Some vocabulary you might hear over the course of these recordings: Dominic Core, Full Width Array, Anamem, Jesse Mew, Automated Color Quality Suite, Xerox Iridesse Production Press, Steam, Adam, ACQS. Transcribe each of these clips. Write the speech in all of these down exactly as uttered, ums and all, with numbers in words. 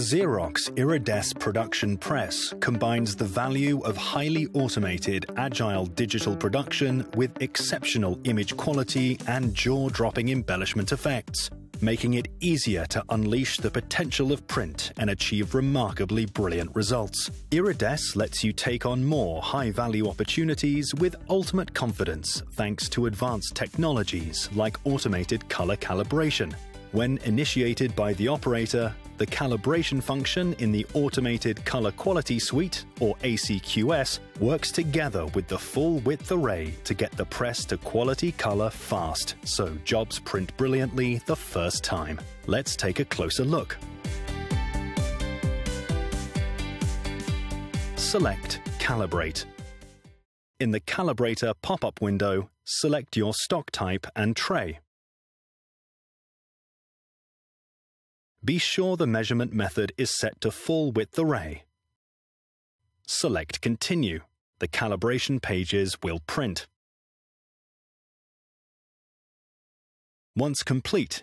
Xerox Iridesse Production Press combines the value of highly automated, agile digital production with exceptional image quality and jaw-dropping embellishment effects, making it easier to unleash the potential of print and achieve remarkably brilliant results. Iridesse lets you take on more high-value opportunities with ultimate confidence thanks to advanced technologies like automated color calibration. When initiated by the operator, the calibration function in the Automated Color Quality Suite, or A C Q S, works together with the Full Width Array to get the press to quality color fast, so jobs print brilliantly the first time. Let's take a closer look. Select Calibrate. In the Calibrator pop-up window, select your stock type and tray. Be sure the measurement method is set to Full Width Array. Select Continue. The calibration pages will print. Once complete,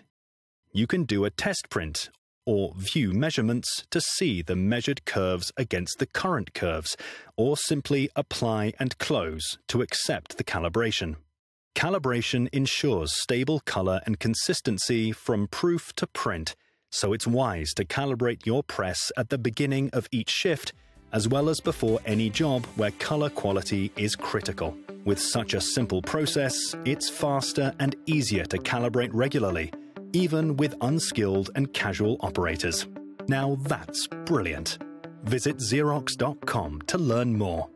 you can do a test print or view measurements to see the measured curves against the current curves, or simply apply and close to accept the calibration. Calibration ensures stable color and consistency from proof to print, so it's wise to calibrate your press at the beginning of each shift, as well as before any job where color quality is critical. With such a simple process, it's faster and easier to calibrate regularly, even with unskilled and casual operators. Now that's brilliant. Visit Xerox dot com to learn more.